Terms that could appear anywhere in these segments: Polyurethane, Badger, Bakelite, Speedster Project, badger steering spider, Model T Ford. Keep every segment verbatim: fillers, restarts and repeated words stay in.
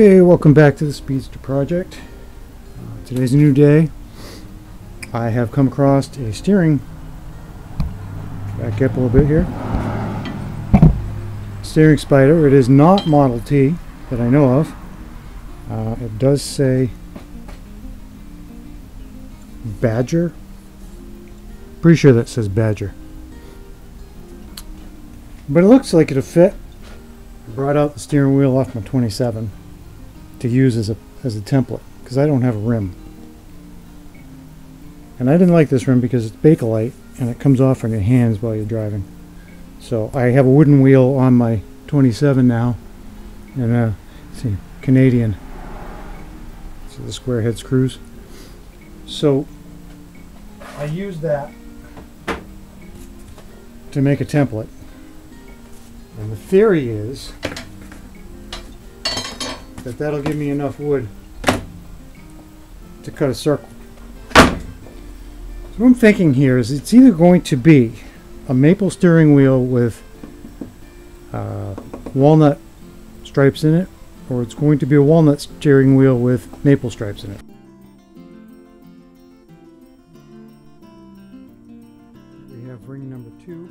Okay, welcome back to the Speedster Project. Uh, today's a new day. I have come across a steering, back up a little bit here, steering spider. It is not Model T that I know of. Uh, it does say Badger. Pretty sure that says Badger. But it looks like it'll fit. I brought out the steering wheel off my twenty-seven. To use as a as a template, because I don't have a rim, and I didn't like this rim because it's Bakelite and it comes off on your hands while you're driving. So I have a wooden wheel on my twenty-seven now, and uh, it's a Canadian, so the square head screws. So I used that to make a template, and the theory is that that'll give me enough wood to cut a circle. So what I'm thinking here is it's either going to be a maple steering wheel with uh, walnut stripes in it, or it's going to be a walnut steering wheel with maple stripes in it. We have ring number two.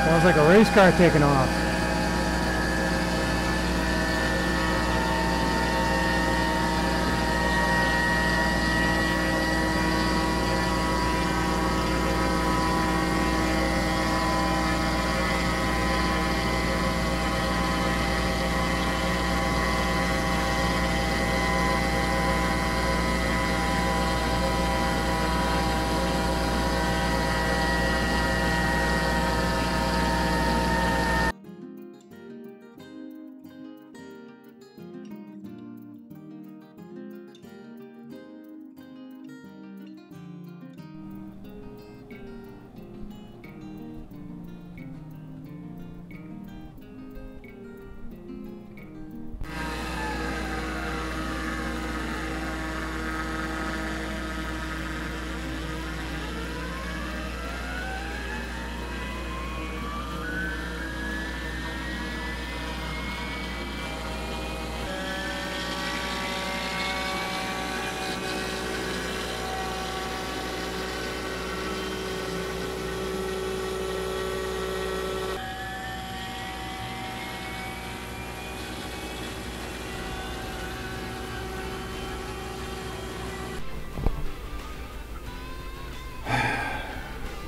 Sounds like a race car taking off.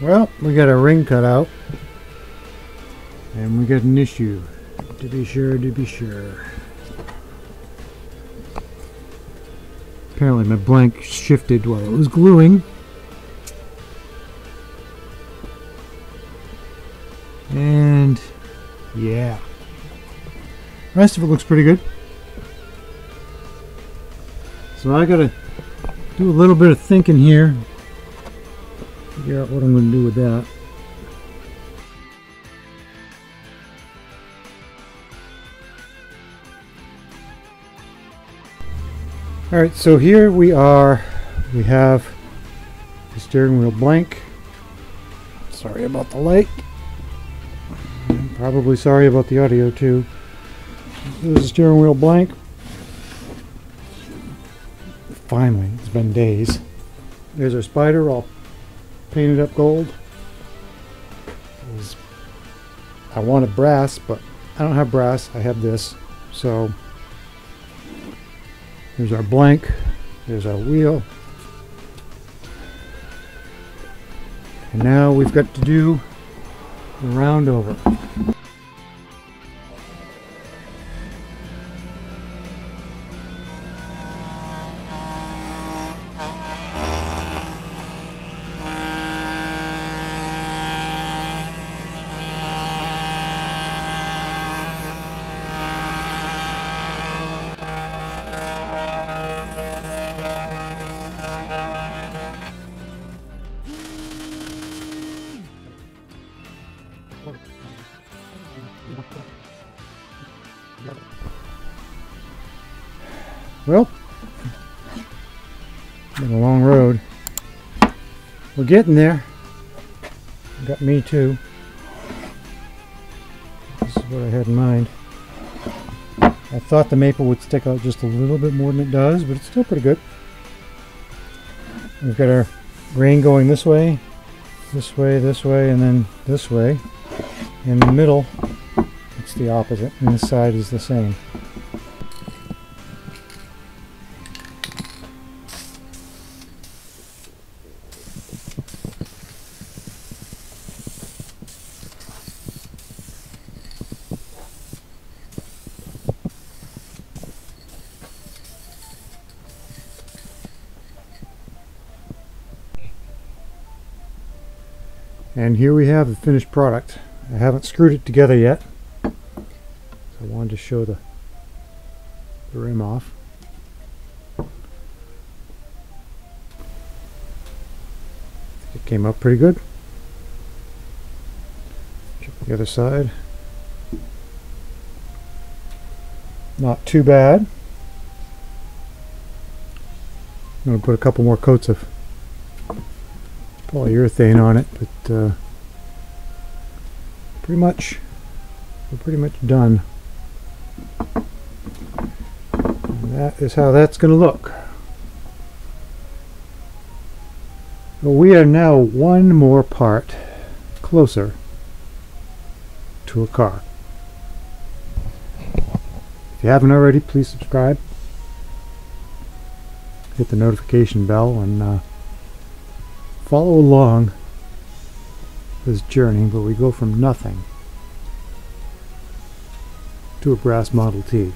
Well, we got a ring cut out, and we got an issue, to be sure, to be sure. Apparently my blank shifted while it was gluing. And, yeah. The rest of it looks pretty good. So I gotta do a little bit of thinking here. Figure out what I'm going to do with that. Alright, so here we are. We have the steering wheel blank. Sorry about the light. I'm probably sorry about the audio too. This is the steering wheel blank. Finally, it's been days. There's our spider all painted up gold. I wanted brass, but I don't have brass. I have this. So there's our blank. There's our wheel. And now we've got to do the round over. Well, been a long road. We're getting there. Got me too. This is what I had in mind. I thought the maple would stick out just a little bit more than it does, but it's still pretty good. We've got our grain going this way, this way, this way, and then this way. In the middle, it's the opposite, and this side is the same. And here we have the finished product. I haven't screwed it together yet. So I wanted to show the, the rim off. It came up pretty good. Check the other side. Not too bad. I'm going to put a couple more coats of polyurethane on it, but uh, pretty much we're pretty much done. And that is how that's going to look. Well, we are now one more part closer to a car. If you haven't already, please subscribe. Hit the notification bell and uh, follow along this journey where we go from nothing to a brass Model T.